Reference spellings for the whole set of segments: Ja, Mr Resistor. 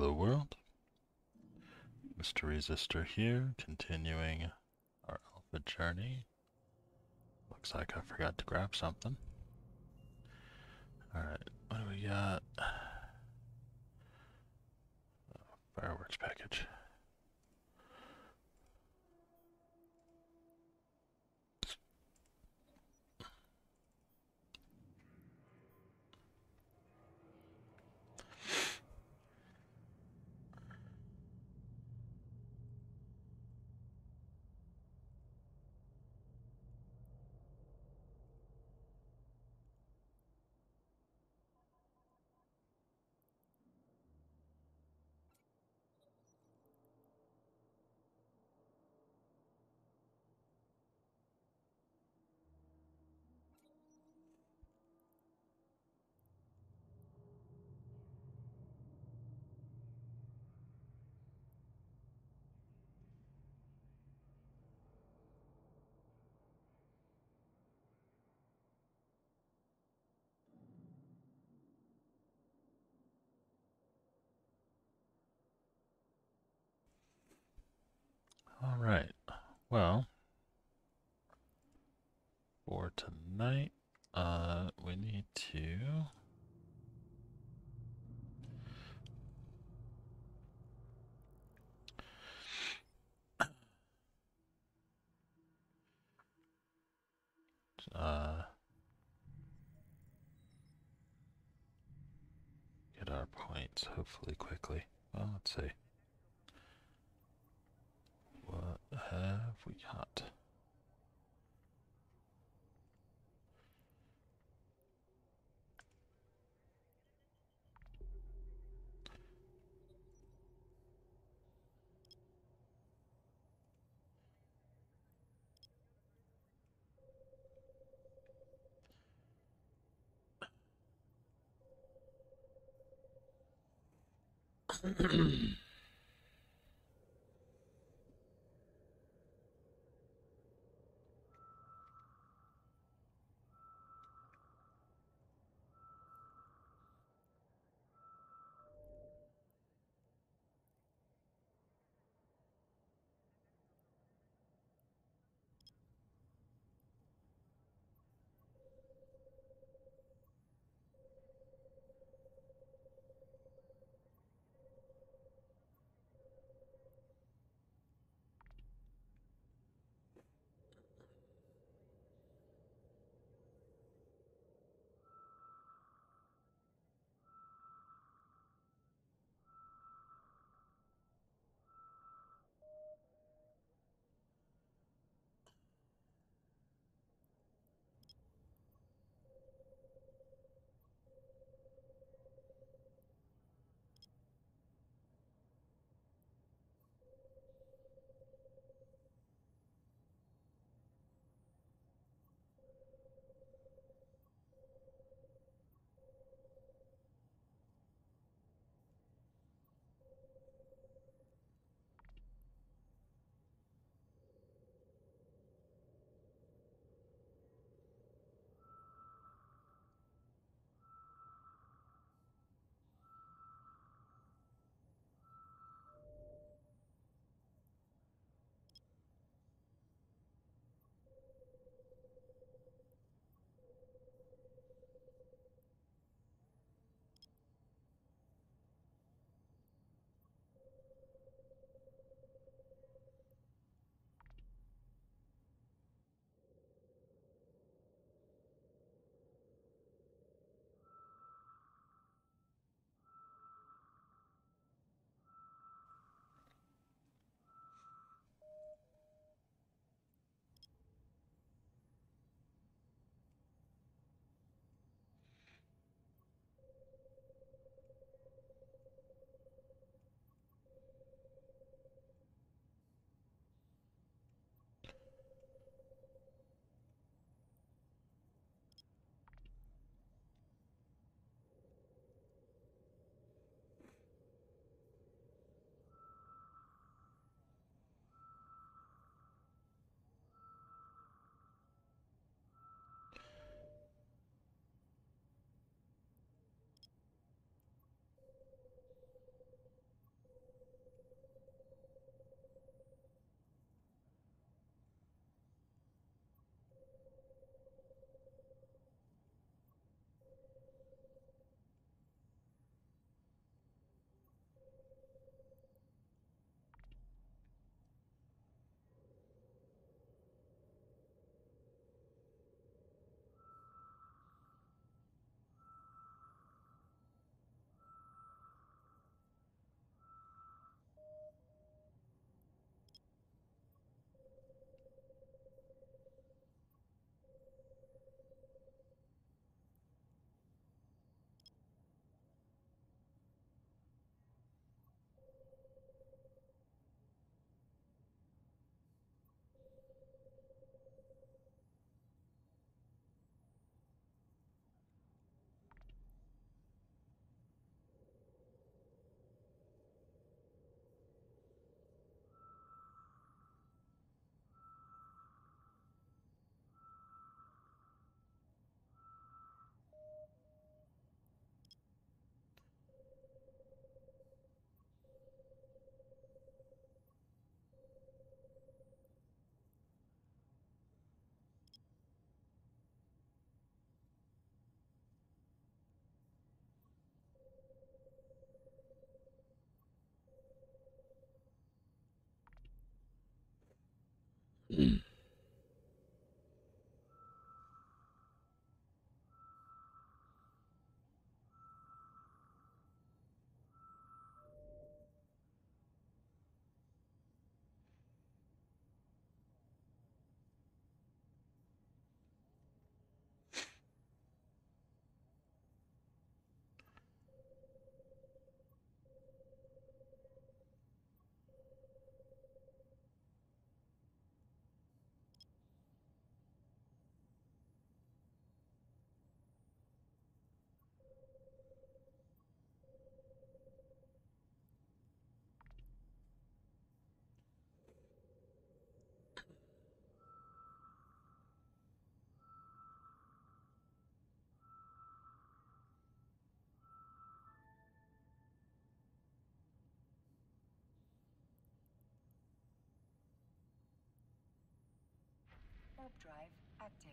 Hello world. Mr. Resistor here, continuing our alpha journey. Looks like I forgot to grab something. Alright, what do we got? Oh, fireworks package. Alright, well, for tonight, we need to get our points, hopefully quickly. Well, let's see. What have we got? Warp drive active.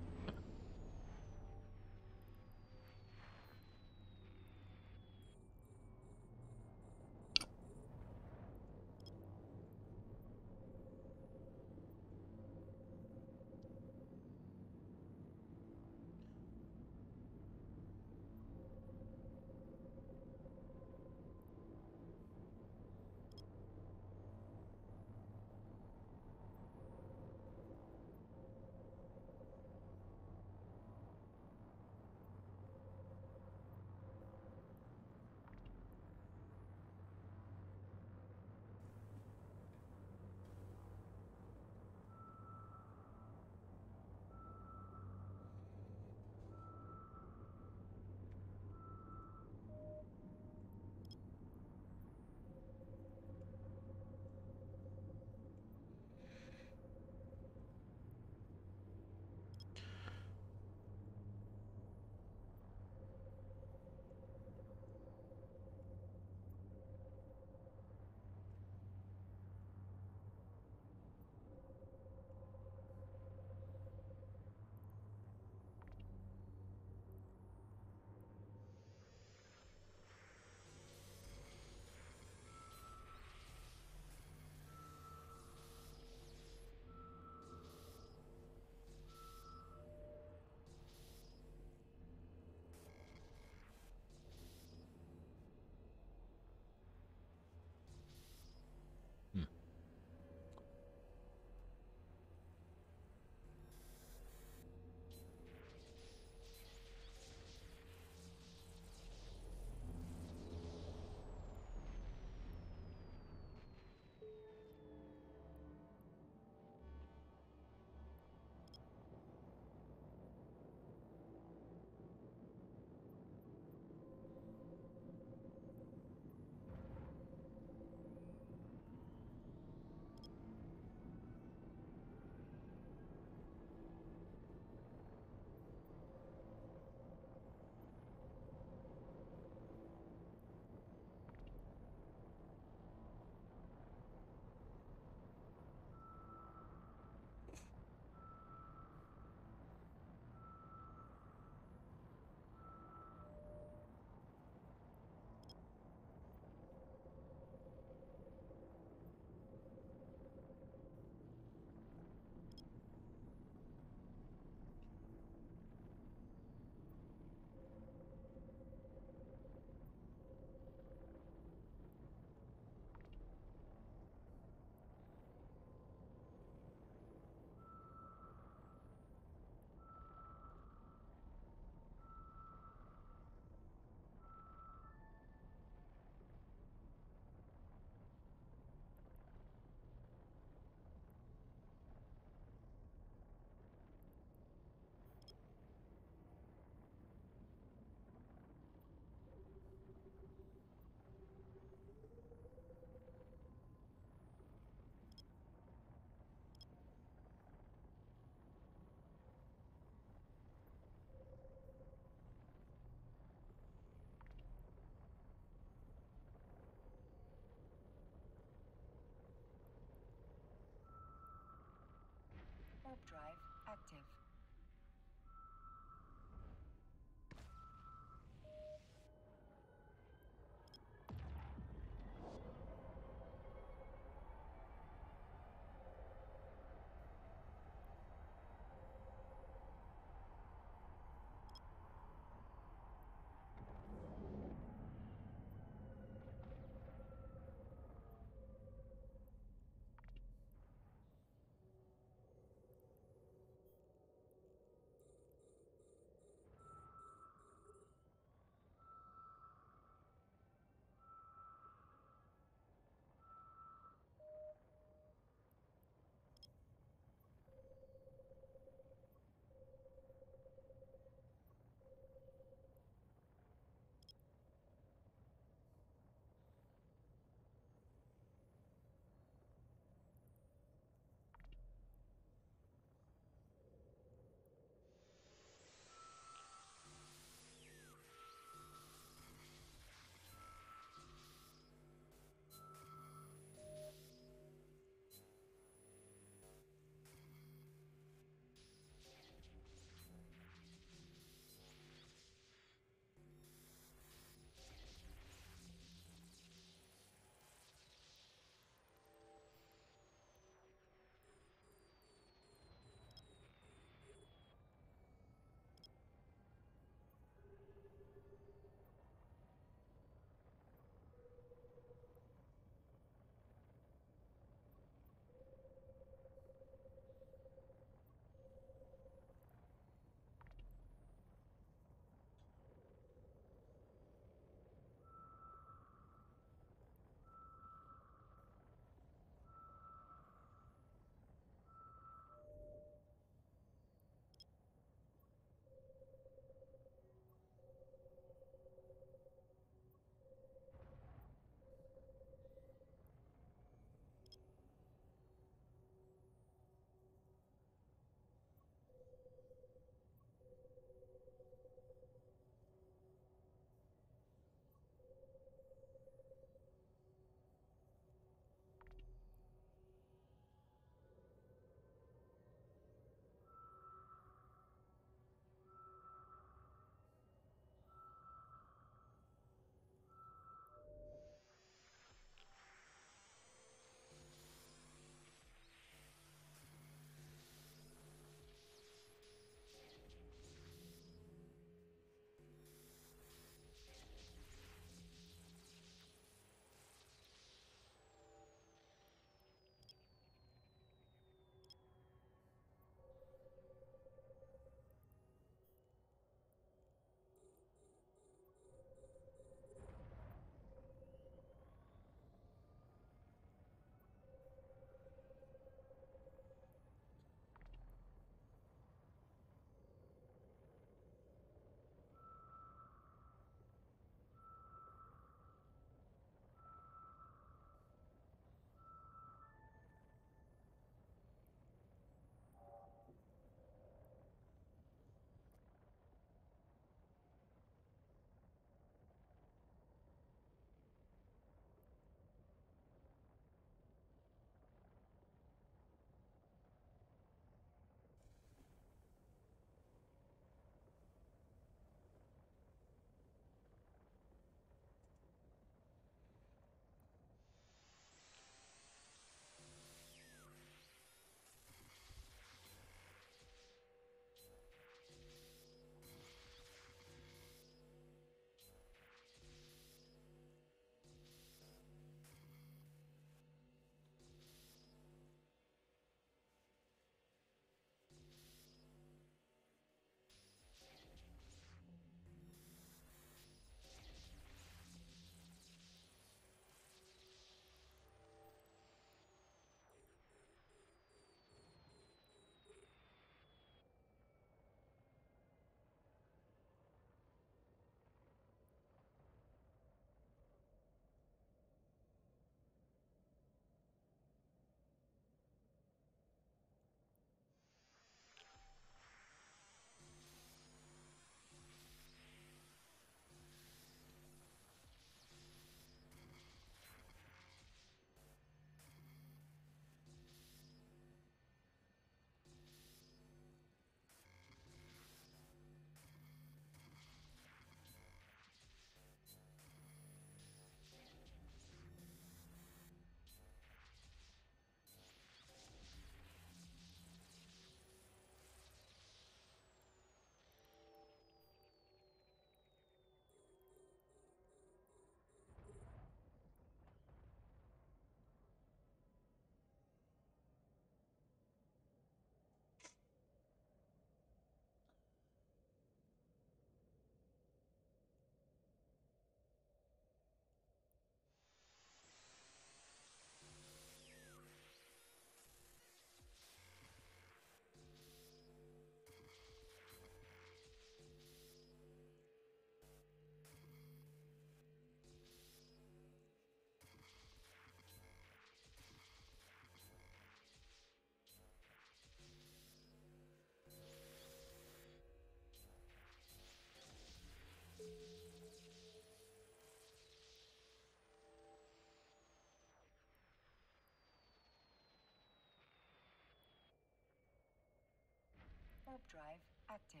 warp drive active.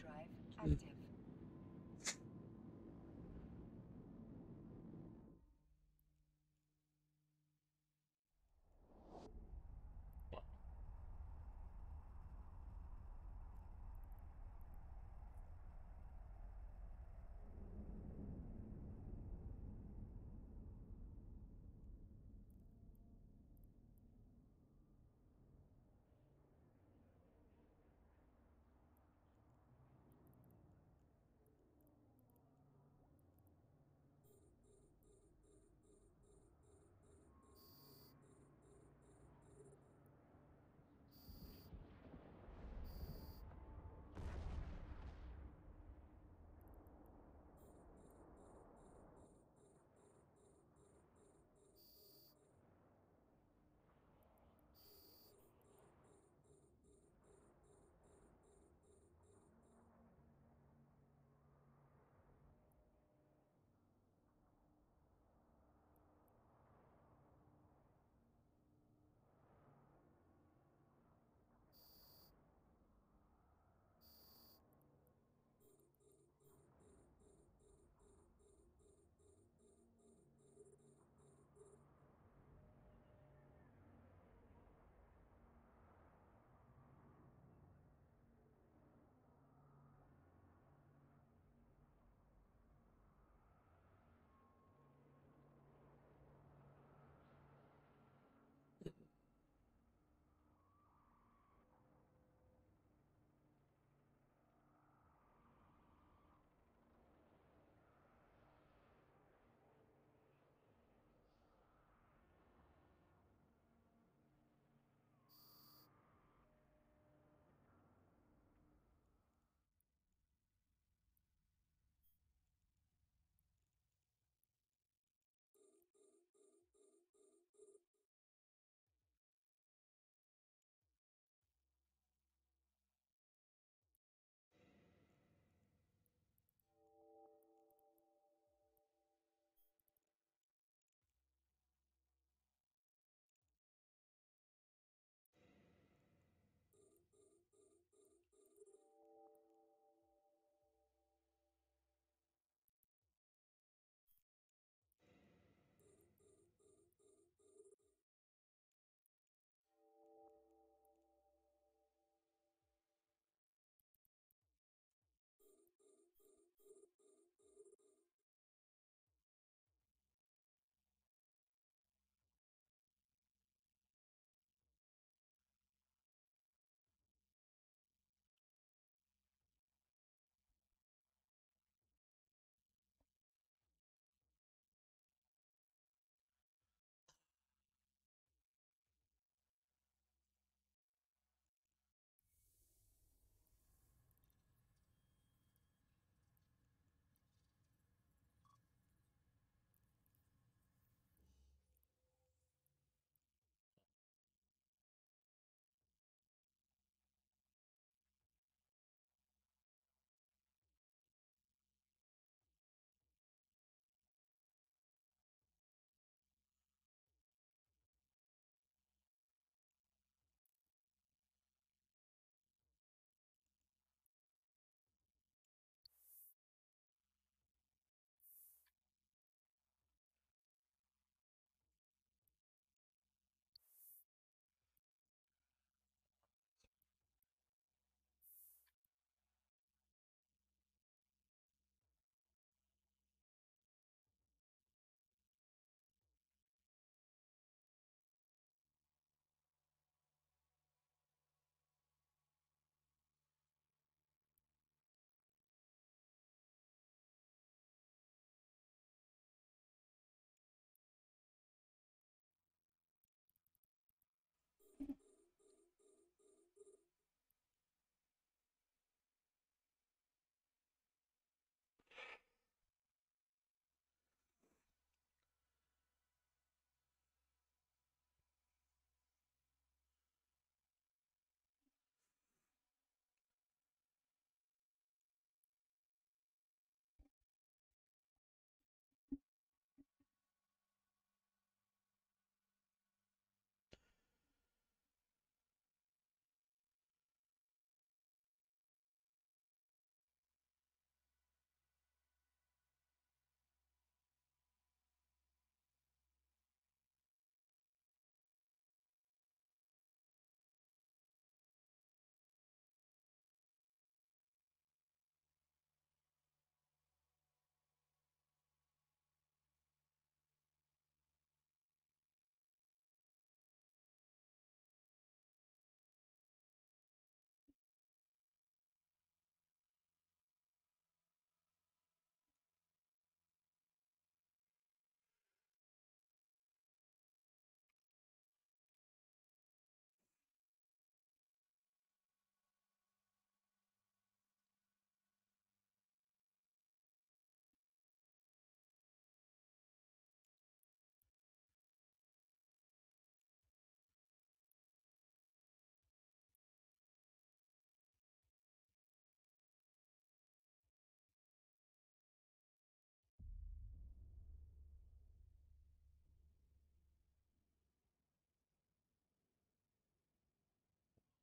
Drive active.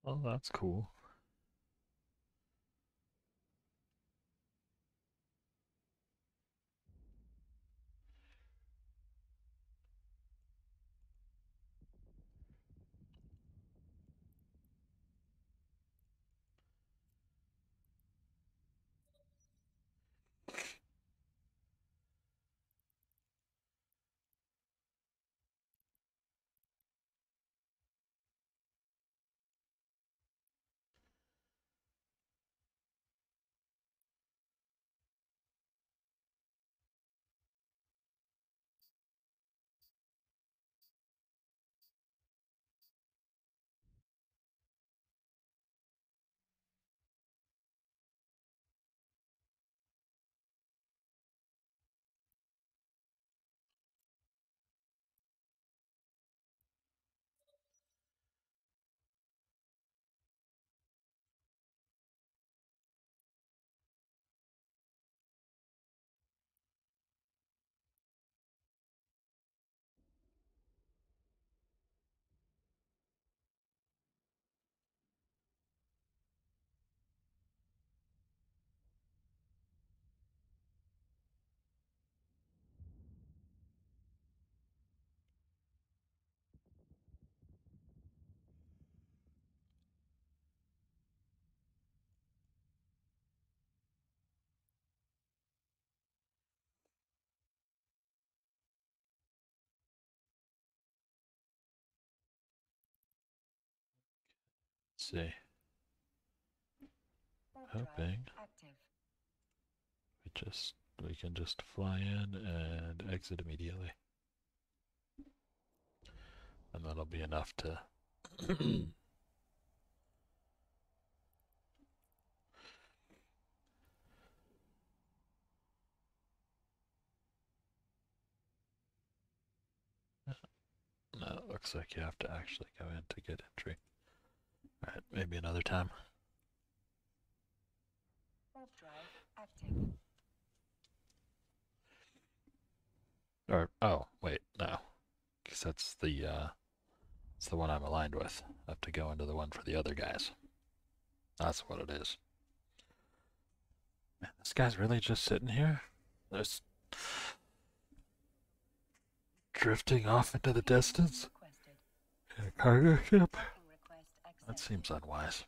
Oh, that's cool. See, hoping we can just fly in and exit immediately, and that'll be enough to no, it looks like you have to actually go in to get entry. Alright, maybe another time. Or, oh, wait, no. Because that's the, it's the one I'm aligned with. I have to go into the one for the other guys. That's what it is. Man, this guy's really just sitting here? Just drifting off into the distance? In a cargo ship? That seems unwise.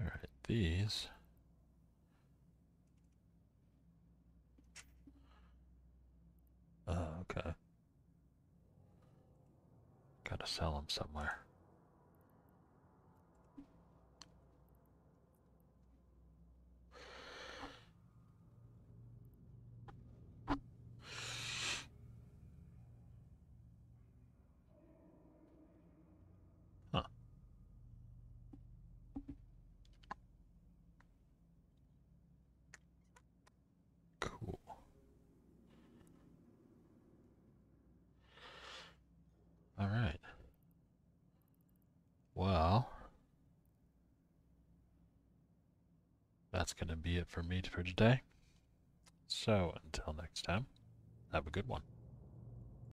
All right, these. Okay. Gotta sell them somewhere. Huh. Cool. All right. Well, that's going to be it for me for today. So until next time, have a good one.